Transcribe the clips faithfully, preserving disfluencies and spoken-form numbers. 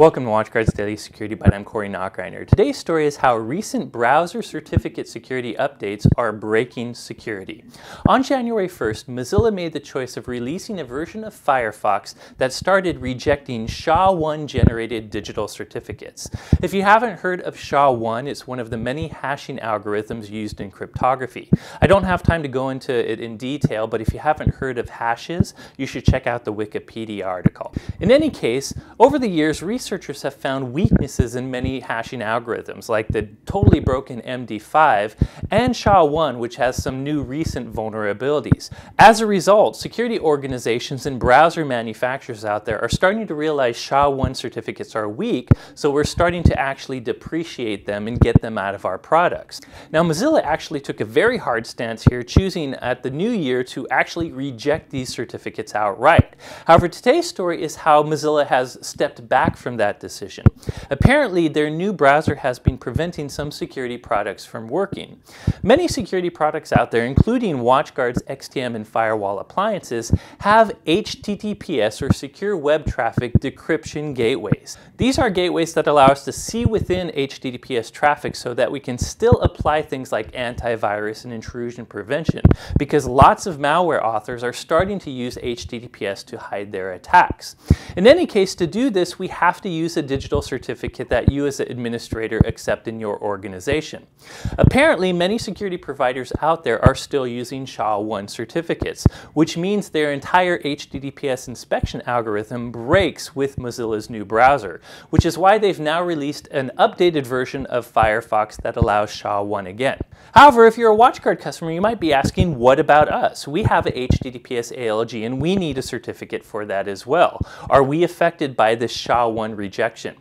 Welcome to WatchGuard's Daily Security Byte. I'm Corey Nachreiner. Today's story is how recent browser certificate security updates are breaking security. On January first, Mozilla made the choice of releasing a version of Firefox that started rejecting S H A one generated digital certificates. If you haven't heard of S H A one, it's one of the many hashing algorithms used in cryptography. I don't have time to go into it in detail, but if you haven't heard of hashes, you should check out the Wikipedia article. In any case, over the years, research Researchers have found weaknesses in many hashing algorithms, like the totally broken M D five and S H A one, which has some new recent vulnerabilities. As a result, security organizations and browser manufacturers out there are starting to realize S H A one certificates are weak, so we're starting to actually depreciate them and get them out of our products. Now, Mozilla actually took a very hard stance here, choosing at the new year to actually reject these certificates outright. However, today's story is how Mozilla has stepped back from that decision. Apparently, their new browser has been preventing some security products from working. Many security products out there, including WatchGuard's X T M and firewall appliances, have H T T P S or secure web traffic decryption gateways. These are gateways that allow us to see within H T T P S traffic so that we can still apply things like antivirus and intrusion prevention, because lots of malware authors are starting to use H T T P S to hide their attacks. In any case, to do this, we have to use a digital certificate that you as an administrator accept in your organization. Apparently, many security providers out there are still using S H A one certificates, which means their entire H T T P S inspection algorithm breaks with Mozilla's new browser, which is why they've now released an updated version of Firefox that allows S H A one again. However, if you're a WatchGuard customer, you might be asking, what about us? We have an H T T P S A L G and we need a certificate for that as well. Are we affected by this S H A one rejection?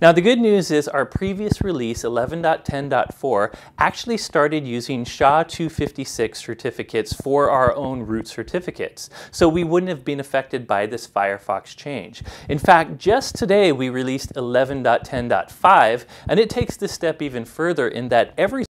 Now, the good news is our previous release, eleven point ten point four, actually started using S H A two fifty-six certificates for our own root certificates, so we wouldn't have been affected by this Firefox change. In fact, just today we released eleven point ten point five, and it takes this step even further in that every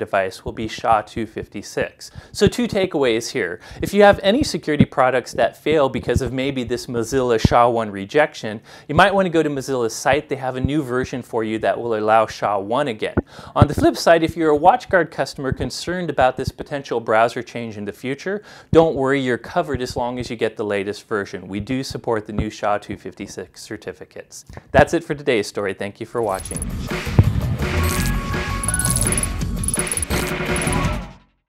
device will be S H A two fifty-six. So two takeaways here. If you have any security products that fail because of maybe this Mozilla S H A one rejection, you might want to go to Mozilla's site. They have a new version for you that will allow S H A one again. On the flip side, if you're a WatchGuard customer concerned about this potential browser change in the future, don't worry, you're covered as long as you get the latest version. We do support the new S H A two fifty-six certificates. That's it for today's story. Thank you for watching.